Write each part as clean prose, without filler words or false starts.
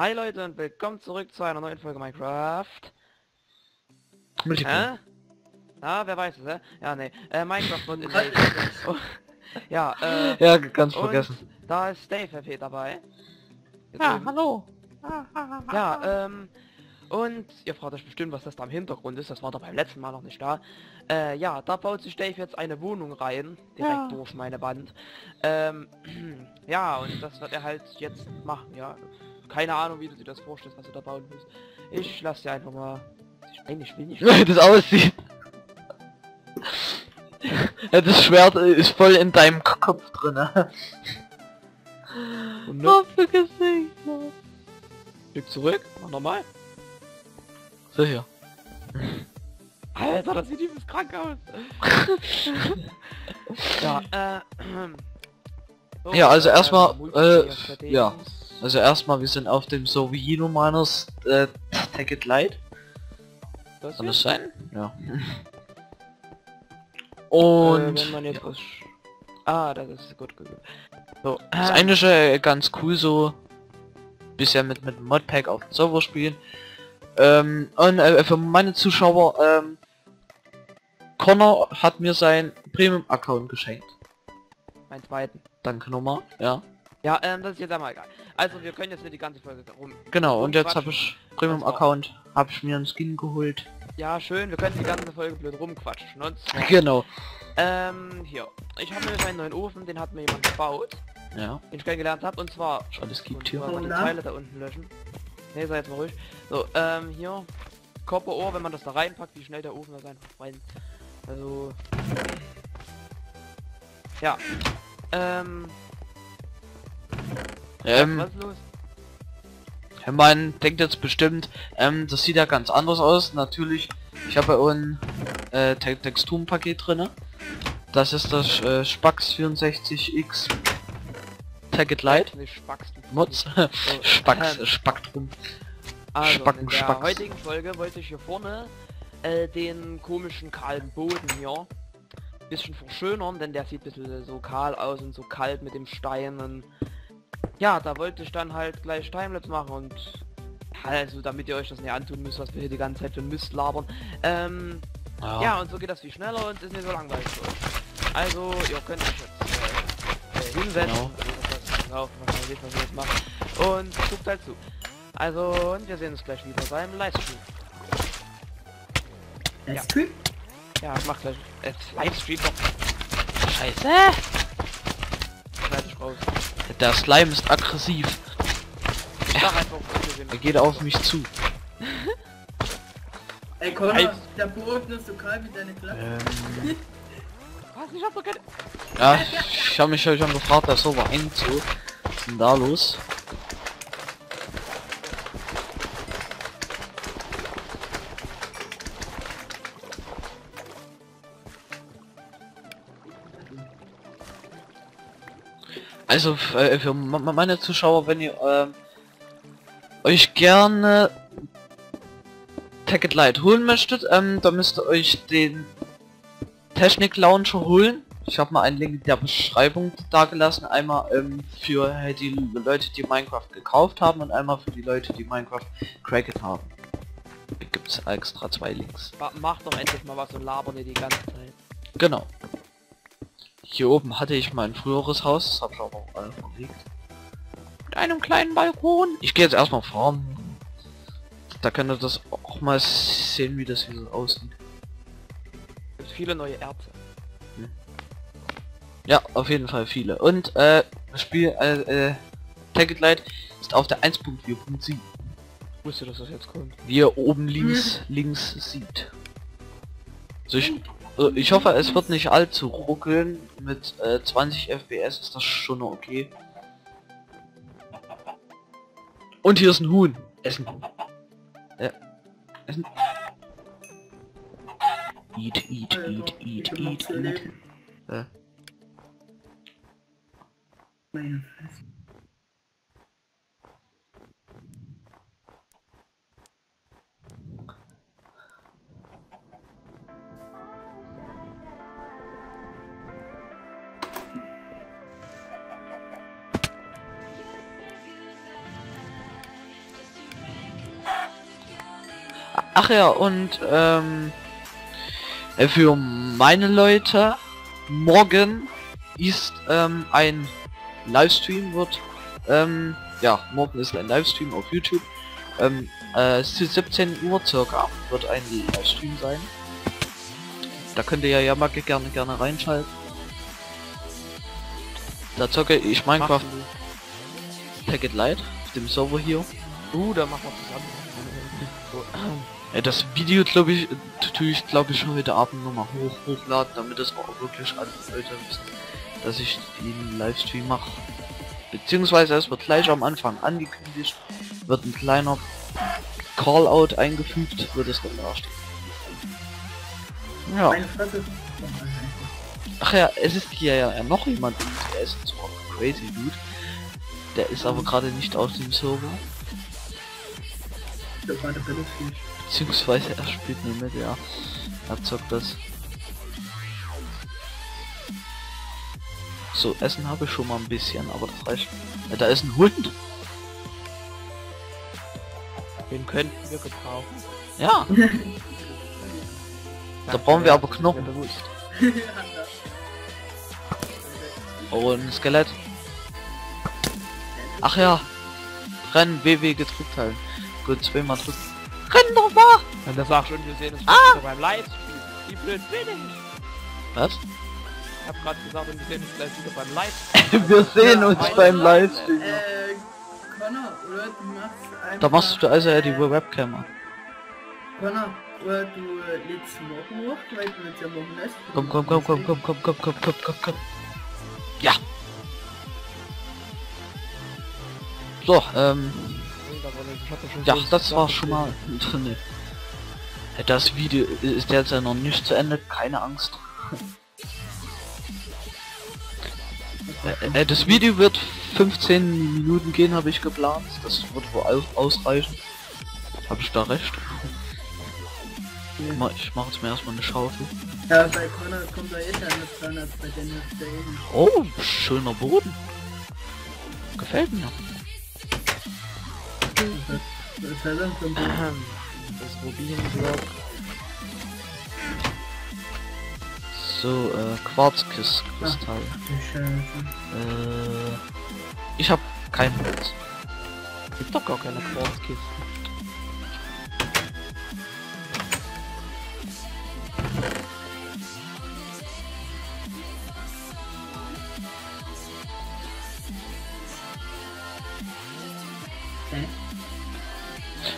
Hi Leute und willkommen zurück zu einer neuen Folge Minecraft. Ah, wer weiß es, ja, nee. Minecraft und... ja, ja, ganz vergessen. Da ist Dave F. dabei. Jetzt ja, eben. Hallo. Ja, und ihr fragt euch bestimmt, was das da im Hintergrund ist. Das war doch beim letzten Mal noch nicht da. Ja, da baut sich Dave jetzt eine Wohnung rein. Direkt durch meine Wand. Ja, und das wird er halt jetzt machen, ja. Keine Ahnung, wie du dir das vorstellst, was du da bauen willst. Ich lasse dir einfach mal... Eigentlich will ich nicht. Das aussieht. Das Schwert ist voll in deinem Kopf drin. Und noch... Oh, für Gesicht. Stück zurück, mach nochmal. Sicher. Alter, das sieht übelst krank aus. Ja, oh, ja, also erstmal, ja. Also erstmal, wir sind auf dem JenoMiners Tekkit Lite. Kann das sein? Ja. Und... wenn man jetzt ja. Ah, das ist gut. So, das eine ist ganz cool so. Bisher mit Modpack auf dem Server spielen. Und für meine Zuschauer, Connor hat mir seinen Premium-Account geschenkt. Meinen zweiten. Danke nochmal, ja. Ja, das ist jetzt einmal egal. Also wir können jetzt nicht die ganze Folge rum. Genau, und jetzt habe ich Premium-Account, habe ich mir einen Skin geholt. Ja, schön, wir können die ganze Folge blöd rumquatschen. Und zwar, genau. Hier, ich habe mir einen neuen Ofen, den hat mir jemand gebaut. Ja. Den ich kennengelernt habe, und zwar... Schade, es gibt hier. Die Teile da unten löschen. Ne, sei jetzt mal ruhig. So, hier, Kopperohr, wenn man das da reinpackt, wie schnell der Ofen da einfach rein. Also... Ja. Was ist los? Man denkt jetzt bestimmt, das sieht ja ganz anders aus. Natürlich, ich habe ja ein Texturenpaket drin. Das ist das Sphax 64X Tekkit Lite. Mods. Spaktrum. Also, in der heutigen Folge wollte ich hier vorne den komischen kahlen Boden hier ein bisschen verschönern, denn der sieht ein bisschen so kahl aus und so kalt mit dem Stein und... Ja, da wollte ich dann halt gleich Timelapse machen und... Also, damit ihr euch das nicht antun müsst, was wir hier die ganze Zeit für Mist labern. Ja, und so geht das viel schneller und ist nicht so langweilig für euch. Also, ihr könnt euch jetzt hinsetzen. Genau. Und guckt halt zu. Also, und wir sehen uns gleich wieder beim Livestream. Livestream? Ja, ich mach gleich... Livestream doch... Scheiße! Schneid dich raus. Der Slime ist aggressiv. Ja. Er geht auf mich zu. Ey, komm, der Boden ist so kalt wie deine Klappe. Was? Ich hab doch keine... Ja, ich hab mich schon gefragt, der Server hängt so. Was ist denn da los? Also für meine Zuschauer, wenn ihr euch gerne Tekkit Lite holen möchtet, dann müsst ihr euch den Technic Launcher holen. Ich habe mal einen Link in der Beschreibung dagelassen, einmal für die Leute, die Minecraft gekauft haben und einmal für die Leute, die Minecraft cracket haben. Da gibt es extra zwei Links. Mach doch endlich mal was und labern dir die ganze Zeit. Genau. Hier oben hatte ich mein früheres Haus, das habe ich auch verlegt. Mit einem kleinen Balkon. Ich gehe jetzt erstmal fahren. Da könnt ihr das auch mal sehen, wie das hier so aussieht. Es gibt viele neue Erze. Hm. Ja, auf jeden Fall viele. Und das Spiel Tekkit Lite ist auf der 1.4.7. Ich wusste, dass das jetzt kommt. Wie ihr oben links sieht. So, ich hoffe, es wird nicht allzu ruckeln. Mit 20 FPS ist das schon noch okay. Und hier ist ein Huhn. Essen. Ja. Essen. Eat. Ja. Ach ja, und für meine Leute, morgen ist ein Livestream, wird ja, morgen ist ein Livestream auf YouTube. Es ist 17 Uhr circa, wird ein Livestream sein. Da könnt ihr ja mal gerne reinschalten. Da zocke ich Minecraft Tekkit Lite auf dem Server hier. Da machen wir zusammen. Das Video tue ich glaube ich heute Abend nochmal hochladen, damit das auch wirklich alle Leute wissen, dass ich den Livestream mache. Beziehungsweise es wird gleich am Anfang angekündigt, wird ein kleiner Callout eingefügt, wird es dann darstellen. Ja. Ach ja, es ist hier ja noch jemand, der ist zwar crazy dude, der ist aber gerade nicht auf dem Server. Beziehungsweise er spielt nicht mit, ja. Er zockt das. So, Essen habe ich schon mal ein bisschen, aber das reicht. Ja, da ist ein Hund. Den könnten wir gebrauchen. Ja. Da brauchen wir aber Knochen. Oh, ein Skelett. Ach ja. Rennen, WW gedrückt halten. Gut, zweimal drücken. Rennen doch mal! Ja, das war schon gesehen, das war beim Livestream. Wie blöd bin ich? Was? Ich hab gerade gesagt, wir sehen uns gleich wieder beim Livestream. Wir sehen uns beim Livestream. Connor, oder du machst einfach... Da machst du also ja die Webcam an. Connor, oder du lädst morgen hoch, weil du jetzt ja morgen lässt. Komm. Ja! So, ja, das war schon mal drin. Das Video ist jetzt ja noch nicht zu Ende, keine Angst. Das Video wird 15 Minuten gehen, habe ich geplant. Das wird wohl ausreichen. Habe ich da recht? Ich mache jetzt mir erstmal eine Schaufel. Ja, bei Connor kommt da jetzt anders dran als bei den Stellen. Oh, schöner Boden. Gefällt mir. Das Rubinblock. So, Quarzkristall. Ich hab kein Holz. Gibt doch gar keine Quarzkiste.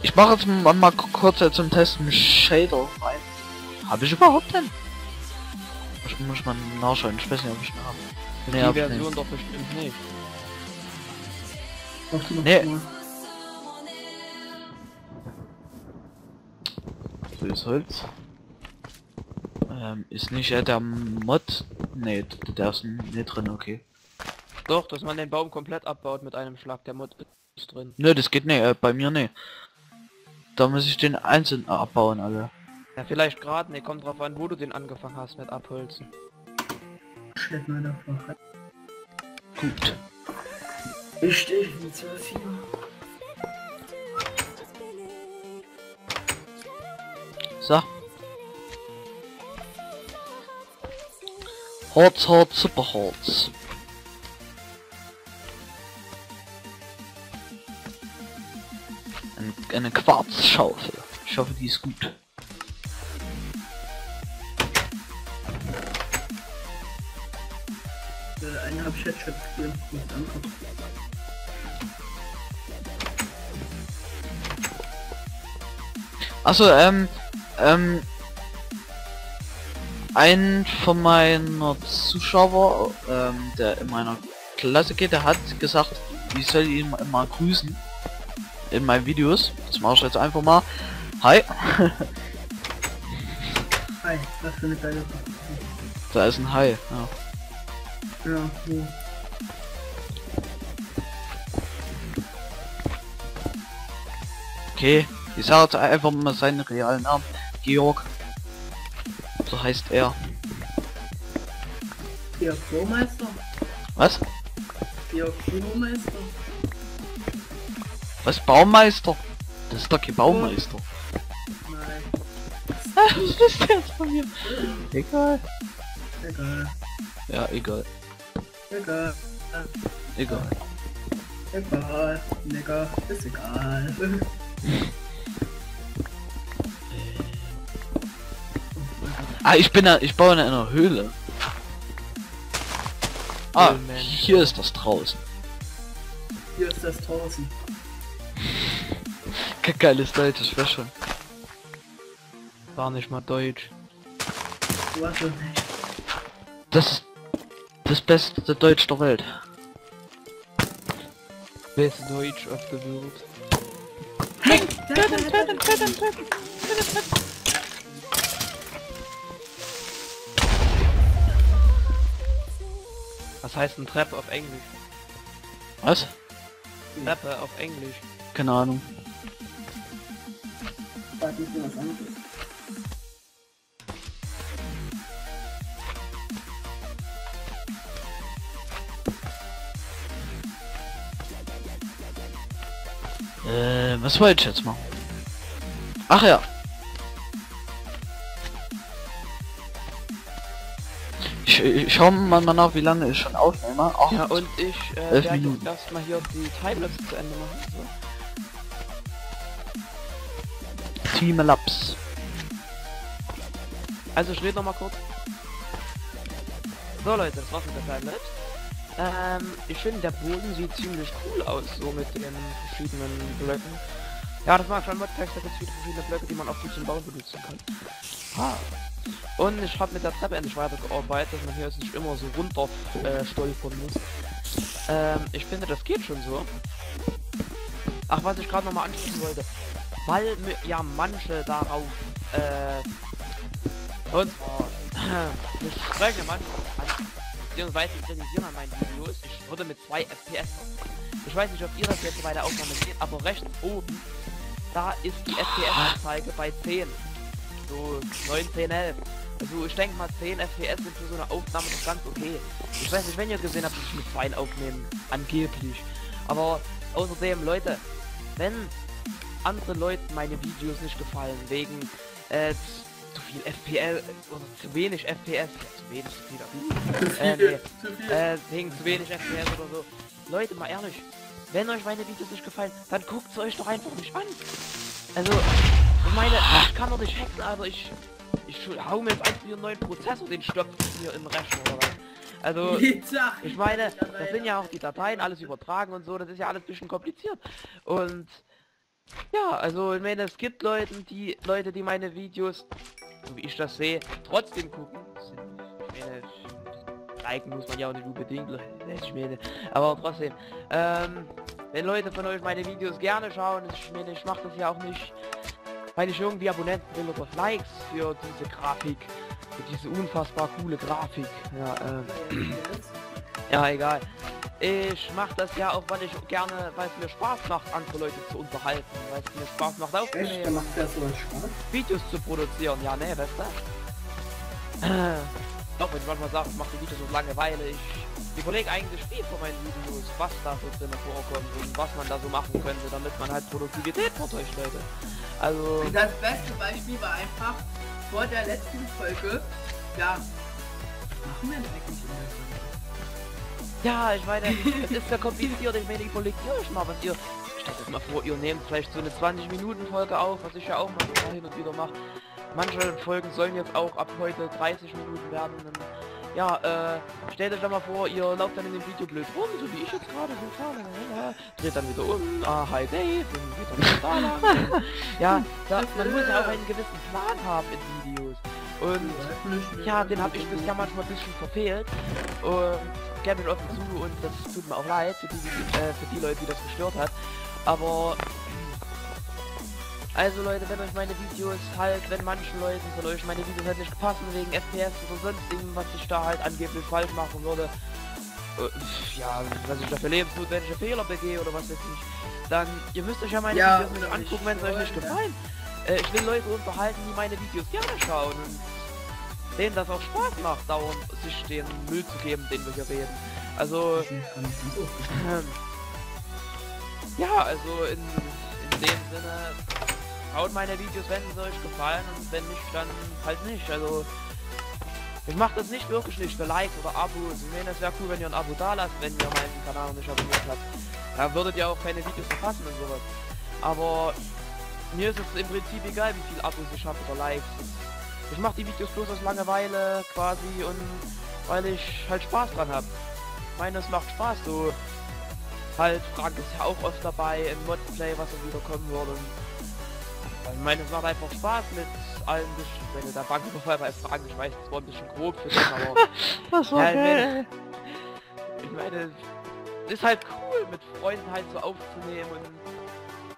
Ich mache jetzt mal kurz zum Testen Shader rein. Habe ich überhaupt denn? Ich muss mal nachschauen, ich weiß nicht, ob ich ihn habe. Nee, die Version nicht. Doch bestimmt nicht. Machst du noch nee. Böses Holz. Ist nicht der Mod? Nee, der ist nicht drin, okay. Doch, dass man den Baum komplett abbaut mit einem Schlag, der Mod ist drin. Nö, das geht nicht, bei mir nicht. Da muss ich den einzeln abbauen, alle. Ja, vielleicht gerade, ne, kommt drauf an, wo du den angefangen hast mit Abholzen. Gut. Ich stehe mit 12 Uhr. So. Holz, Superholz. Eine Quarzschaufel. Ich hoffe, die ist gut. Eine habe ich jetzt schon gut angeguckt. Achso, ein von meiner Zuschauer, der in meiner Klasse geht, der hat gesagt, ich soll ihn mal grüßen. In meinen Videos. Das mache ich jetzt einfach mal. Hi. Hi, was für eine kleine Frage. Da ist ein Hi, ja. Ja, cool. Okay, ich sage jetzt einfach mal seinen realen Namen. Georg. So heißt er. Georg Baumeister? Was? Georg Baumeister? Was, Baumeister? Das ist doch kein Baumeister. Nein. Was ist das von mir? Egal. Egal. Ja, egal. Egal. Egal. Egal. Nigger. Ist egal. Ah, ich baue in einer Höhle. Ah, hier ist das draußen. Hier ist das draußen. Kein geiles Deutsch, ich war schon. War nicht mal Deutsch. War schon nicht. Das ist das beste Deutsch der Welt. Best Deutsch auf der Welt. Hey, töten. Was heißt ein Treppe auf Englisch? Was? Treppe auf Englisch. Keine Ahnung. Was wollte ich jetzt mal? Ach ja. Ich schau mal nach, wie lange ich schon aufnehme. Ach, ja, und ich werde erst mal hier die Timelapse zu Ende machen. So. Timelapse. Also ich rede noch mal kurz. So Leute, das war's mit der Timelapse. Ich finde, der Boden sieht ziemlich cool aus, so mit den verschiedenen Blöcken. Ja, das mag schon Modpacks, da gibt es viele verschiedene Blöcke, die man auf diesem Bau benutzen kann. Ah. Und ich habe mit der Treppe endlich weitergearbeitet, dass man hier jetzt nicht immer so runter stolpern muss. Ich finde, das geht schon so. Ach, was ich gerade nochmal ansprechen wollte. Weil ja manche darauf und ich spreche manchmal beziehungsweise kritisieren an meinen Videos, ich würde mit 2 FPS aufnehmen. Ich weiß nicht, ob ihr das jetzt bei der Aufnahme seht, aber rechts oben, da ist die FPS-Anzeige bei 10. So 9, 10, 11. Also ich denke mal 10 FPS sind für so eine Aufnahme doch ganz okay. Ich weiß nicht, wenn ihr gesehen habt, dass ich mit 2 aufnehmen, angeblich. Aber außerdem, Leute, wenn andere Leute meine Videos nicht gefallen, wegen zu viel FPS oder zu wenig FPS, zu wenig FPS oder so. Leute, mal ehrlich, wenn euch meine Videos nicht gefallen, dann guckt sie euch doch einfach nicht an. Also, ich meine, ich kann doch nicht hacken, also ich hau mir jetzt einfach einen neuen Prozessor, den stopft mir in den Rechner oder was. Also, ich meine, das sind ja auch die Dateien, alles übertragen und so, das ist ja alles ein bisschen kompliziert. Und ja, also ich meine, es gibt Leute, die meine Videos, so wie ich das sehe, trotzdem gucken. Ich meine, liken muss man ja auch nicht unbedingt, ich meine, aber trotzdem. Wenn Leute von euch meine Videos gerne schauen, ich meine, ich mache das ja auch nicht, weil ich irgendwie Abonnenten will oder Likes für diese Grafik, für diese unfassbar coole Grafik. Ja, ja, egal. Ich mache das ja auch, weil ich gerne, weil es mir Spaß macht, andere Leute zu unterhalten, weil es mir Spaß macht, aufzunehmen, Videos zu produzieren, ja ne, weißt du? Doch, wenn ich manchmal sage, ich mache die Videos so Langeweile, ich überlege eigentlich viel von meinen Videos, was da so drin vorkommt und was man da so machen könnte, damit man halt Produktivität vortäuscht, Leute. Also... Das beste Beispiel war einfach, vor der letzten Folge, ja, machen wir eigentlich immer. Ja, ich meine, das ist ja kompliziert, ich meine, ich kollegiere euch mal, was ihr... Stellt euch mal vor, ihr nehmt vielleicht so eine 20-Minuten-Folge auf, was ich ja auch mal hin und wieder mache. Manche Folgen sollen jetzt auch ab heute 30 Minuten werden. Ja, stellt euch doch mal vor, ihr lauft dann in dem Video blöd rum, so wie ich jetzt gerade so fahre. Dreht dann wieder um, ah, hi Dave, und geht dann wieder da lang. Ja, man muss ja auch einen gewissen Plan haben in Videos. Und ja, den habe ich bisher manchmal ein bisschen verfehlt. Gerne mit offen zu und das tut mir auch leid für die Leute, die das gestört hat. Aber also Leute, wenn euch meine Videos halt, wenn manchen Leuten von euch meine Videos halt nicht passen wegen FPS oder sonst irgendwas, was ich da halt angeblich falsch machen würde, ja, was ich da für lebensnotwendige Fehler begehe oder was weiß ich, dann ihr müsst euch ja meine Videos nicht angucken, wenn es euch nicht gefallen. Ich will Leute unterhalten, die meine Videos gerne schauen. Und denen das auch Spaß macht, dauernd sich den Müll zu geben, den wir hier reden. Also... ja, also in dem Sinne Schaut meine Videos, wenn es euch gefallen, und wenn nicht, dann halt nicht. Also ich mache das nicht wirklich nicht für Likes oder Abos. Ich meine, es wäre cool, wenn ihr ein Abo da lasst, wenn ihr meinen Kanal nicht abonniert habt. Dann würdet ihr auch keine Videos verpassen und sowas. Aber mir ist es im Prinzip egal, wie viel Abos ich habe oder Likes. Ich mache die Videos bloß aus Langeweile quasi und weil ich halt Spaß dran habe. Ich meine, es macht Spaß, so halt Frank ist ja auch oft dabei im Modplay, was er wieder kommen würde. Ich meine, es macht einfach Spaß mit allen bisschen, wenn ihr da Banküberfall bei Frank, ich weiß, das war ein bisschen grob für dich, aber das war geil. Ich meine, es ist halt cool, mit Freunden halt so aufzunehmen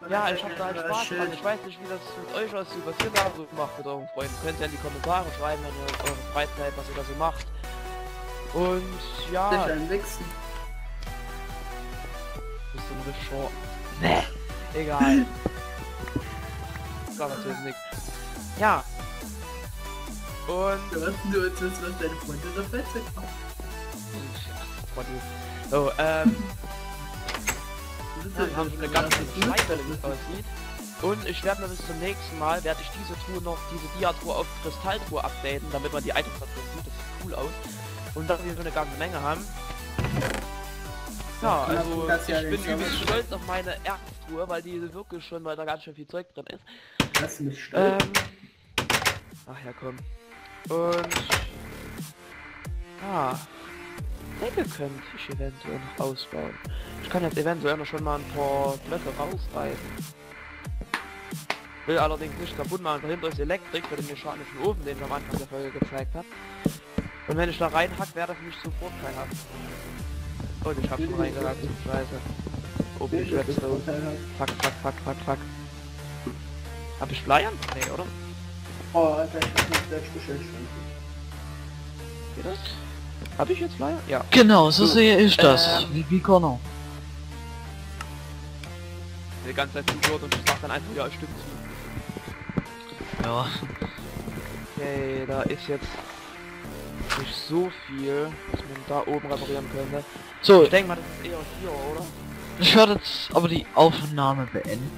und ja, ich hab da halt Spaß dran. Ich weiß nicht, wie das mit euch aussieht, was ihr da so macht mit euren Freunden. Könnt ihr in die Kommentare schreiben, wenn ihr eure Freizeit, was ihr da so macht. Und ja. Bist du ein Wichsen? Bist du ein Rischor? Nee. Egal. Das war natürlich nichts. Ja. Und. Du hast nur etwas, was deine Freunde so fettig machen. So, wir haben schon eine ganze Schleife, wie es aussieht. Und ich werde mir bis zum nächsten Mal, werde ich diese Tour noch, diese Dia-Tour auf Kristalltour updaten, damit man die Items abdeckt. Das sieht cool aus. Und dass wir so eine ganze Menge haben. Ja, also ich bin übelst stolz auf meine Erztour, weil die wirklich schon, weil da ganz schön viel Zeug drin ist. Lass mich stolz. Ach ja, komm. Und ja, ich denke, könnte ich eventuell noch ausbauen. Ich kann jetzt eventuell noch schon mal ein paar Blöcke rausreißen. Will allerdings nicht kaputt machen, dahinter ist Elektrik für den mechanischen Ofen, den ich am Anfang der Folge gezeigt habe. Und wenn ich da reinhack, wäre das nicht sofort kein Hack. Und ich hab schon reingehackt, scheiße. Open Redstone. Fuck, fuck, fuck, fuck, fuck. Hab ich Bleiern? Nee, oder? Oh, Alter, ich hab nicht selbst bestellt. Geht das? Hab ich jetzt Bleiern? Ja. Genau, so sehe ich das. Wie Connor. Die ganze Zeit zugehört und ich sag dann einfach, ja, stimmt zu. Ja. Okay, da ist jetzt nicht so viel, dass man da oben reparieren könnte. So, ich denke mal, das ist eher hier, oder? Ich werde jetzt aber die Aufnahme beenden.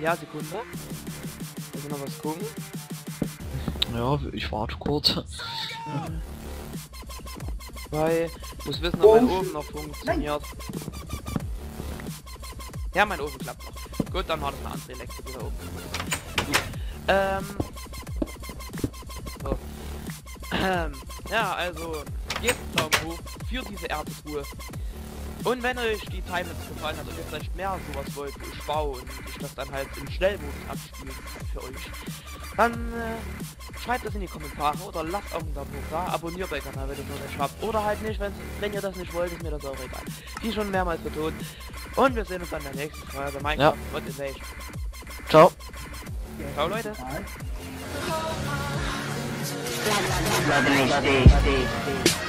Ja, Sekunde. Also noch was gucken. Ja, ich warte kurz. Ja. Weil ich muss wissen, ob mein Ofen noch funktioniert. Ja, mein Ofen klappt noch. Gut, dann war das eine andere Elektrik wieder oben. So. Ja, also gebt einen Daumen hoch für diese Erdtour. Und wenn euch die Timelapse gefallen hat und ihr vielleicht mehr sowas wollt, ich baue und ich das dann halt im Schnellmodus abspielen kann für euch, dann schreibt das in die Kommentare oder lasst auch einen Daumen hoch da, abonniert den Kanal, wenn ihr das nicht habt. Oder halt nicht, wenn ihr das nicht wollt, ist mir das auch egal. Wie schon mehrmals betont. Und wir sehen uns dann in der nächsten Folge bei Minecraft Motivation. Ciao. Ciao, Leute. Bye. Blah, blah, blah, blah, blah, blah, blah, blah, blah, blah.